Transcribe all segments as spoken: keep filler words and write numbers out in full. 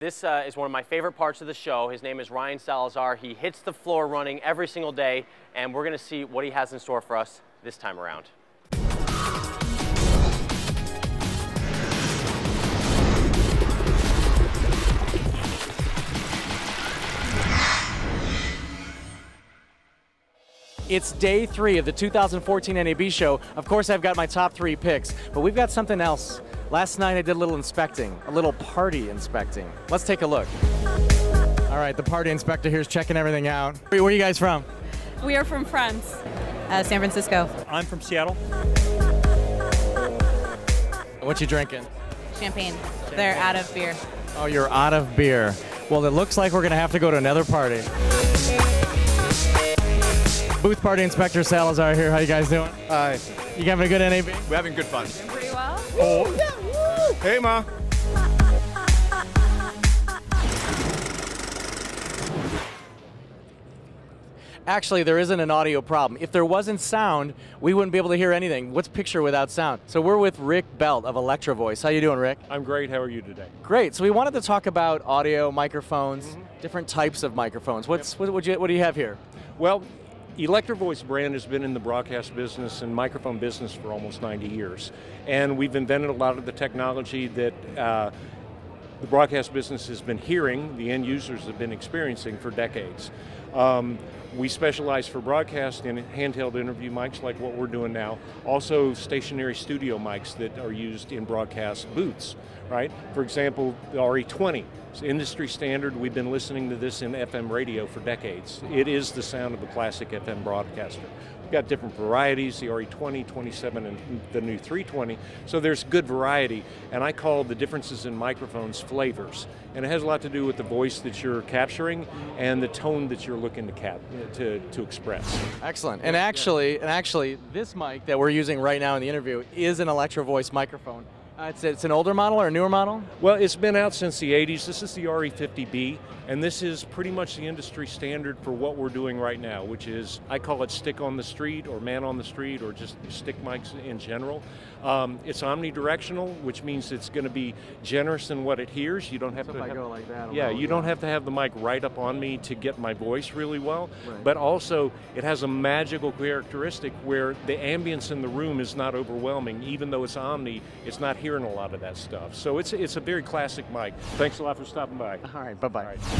This uh, is one of my favorite parts of the show. His name is Ryan Salazar. He hits the floor running every single day, and we're going to see what he has in store for us this time around. It's day three of the two thousand fourteen N A B Show. Of course, I've got my top three picks, but we've got something else. Last night, I did a little inspecting, a little party inspecting. Let's take a look. All right, the party inspector here is checking everything out. Where are you guys from? We are from France. Uh, San Francisco. I'm from Seattle. What you drinking? Champagne. Champagne. They're out of beer. Oh, you're out of beer. Well, it looks like we're gonna have to go to another party. Booth Party Inspector Salazar here. How you guys doing? Hi. You having a good N A B? We're having good fun. Doing pretty well. Oh. Yeah, woo. Hey, Ma. Actually, there isn't an audio problem. If there wasn't sound, we wouldn't be able to hear anything. What's picture without sound? So we're with Rick Belt of Electro-Voice. How you doing, Rick? I'm great. How are you today? Great. So we wanted to talk about audio, microphones, mm-hmm. different types of microphones. What's yep. what, what, you, what do you have here? Well, Electro-Voice brand has been in the broadcast business and microphone business for almost ninety years. And we've invented a lot of the technology that uh, the broadcast business has been hearing, the end users have been experiencing for decades. Um, we specialize for broadcast in handheld interview mics like what we're doing now. Also stationary studio mics that are used in broadcast booths, right? For example, the R E twenty, it's industry standard. We've been listening to this in F M radio for decades. It is the sound of the classic F M broadcaster. We've got different varieties, the R E twenty, twenty-seven, and the new three twenty. So there's good variety, and I call the differences in microphones flavors. And it has a lot to do with the voice that you're capturing and the tone that you're looking to cap to, to express. Excellent. And actually, and actually, this mic that we're using right now in the interview is an Electro-Voice microphone. Uh, it's, it's an older model or a newer model? Well, it's been out since the eighties. This is the R E fifty B, and this is pretty much the industry standard for what we're doing right now, which is, I call it stick on the street or man on the street or just stick mics in general. Um, it's omnidirectional, which means it's going to be generous in what it hears. You don't have so to. If have, I go like that, yeah, you don't have to have the mic right up on me to get my voice really well. Right. But also, it has a magical characteristic where the ambience in the room is not overwhelming, even though it's omni. It's not here. And a lot of that stuff. So it's, it's a very classic mic. Thanks a lot for stopping by. All right, bye-bye. Right.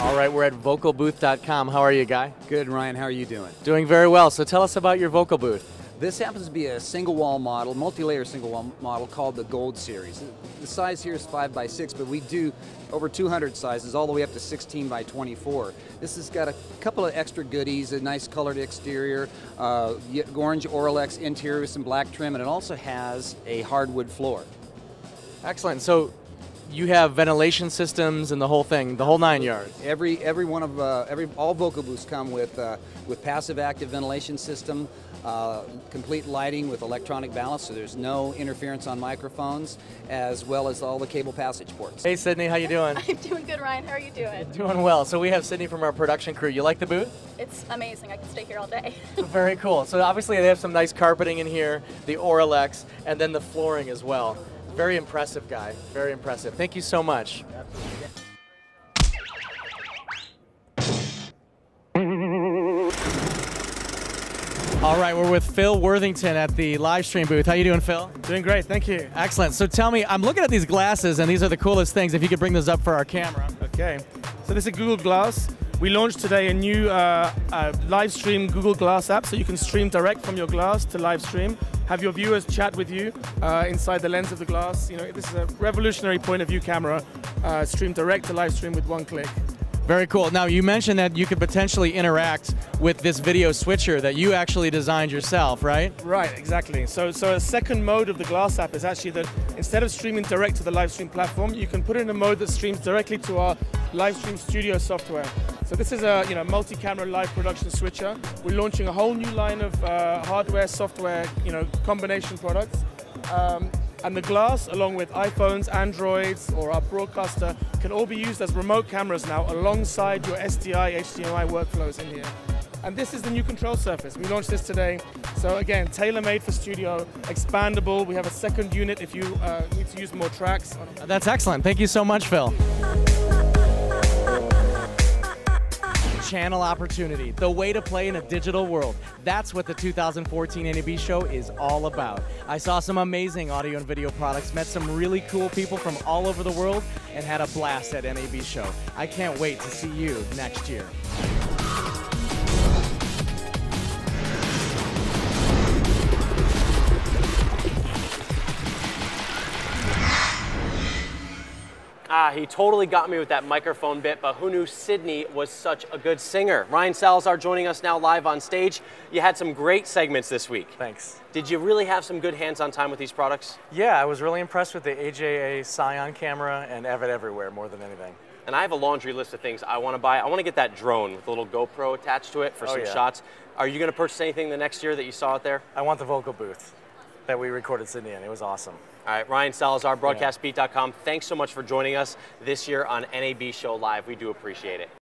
All right, we're at vocal booth dot com. How are you, Guy? Good, Ryan. How are you doing? Doing very well. So tell us about your vocal booth. This happens to be a single wall model, multi-layer single wall model called the Gold Series. The size here is five by six, but we do over two hundred sizes all the way up to sixteen by twenty-four. This has got a couple of extra goodies, a nice colored exterior, uh, orange Auralex interior with some black trim, and it also has a hardwood floor. Excellent. So you have ventilation systems and the whole thing, the whole nine yards. Every every one of uh, every all vocal booths come with uh, with passive-active ventilation system, uh, complete lighting with electronic balance, so there's no interference on microphones, as well as all the cable passage ports. Hey Sydney, how you doing? I'm doing good, Ryan. How are you doing? Doing well. So we have Sydney from our production crew. You like the booth? It's amazing. I can stay here all day. Very cool. So obviously they have some nice carpeting in here, the Auralex, and then the flooring as well. Very impressive, Guy. Very impressive. Thank you so much. All right, we're with Phil Worthington at the Livestream booth. How you doing, Phil? Doing great, thank you. Excellent. So tell me, I'm looking at these glasses, and these are the coolest things. If you could bring those up for our camera. Okay. So this is Google Glass. We launched today a new uh, uh, Livestream Google Glass app, so you can stream direct from your glass to Livestream. Have your viewers chat with you uh, inside the lens of the glass. You know, this is a revolutionary point of view camera. Uh, stream direct to live stream with one click. Very cool. Now you mentioned that you could potentially interact with this video switcher that you actually designed yourself, right? Right, exactly. So, so a second mode of the Glass app is actually that instead of streaming direct to the live stream platform, you can put in a mode that streams directly to our Livestream Studio software. So this is a you know multi-camera live production switcher. We're launching a whole new line of uh, hardware, software, you know combination products. Um, And the Glass, along with iPhones, Androids, or our broadcaster, can all be used as remote cameras now alongside your S D I, H D M I workflows in here. And this is the new control surface. We launched this today. So again, tailor-made for studio, expandable. We have a second unit if you uh, need to use more tracks. That's excellent. Thank you so much, Phil. Channel opportunity, the way to play in a digital world. That's what the two thousand fourteen N A B Show is all about. I saw some amazing audio and video products, met some really cool people from all over the world, and had a blast at N A B Show. I can't wait to see you next year. Ah, he totally got me with that microphone bit, but who knew Sydney was such a good singer? Ryan Salazar joining us now live on stage. You had some great segments this week. Thanks. Did you really have some good hands-on time with these products? Yeah, I was really impressed with the A J A Scion camera and Evid Everywhere more than anything. And I have a laundry list of things I want to buy. I want to get that drone with a little GoPro attached to it for oh, some yeah. shots. Are you going to purchase anything the next year that you saw out there? I want the vocal booth that we recorded Sydney in. It was awesome. All right, Ryan Salazar, Broadcast Beat dot com. Thanks so much for joining us this year on N A B Show Live. We do appreciate it.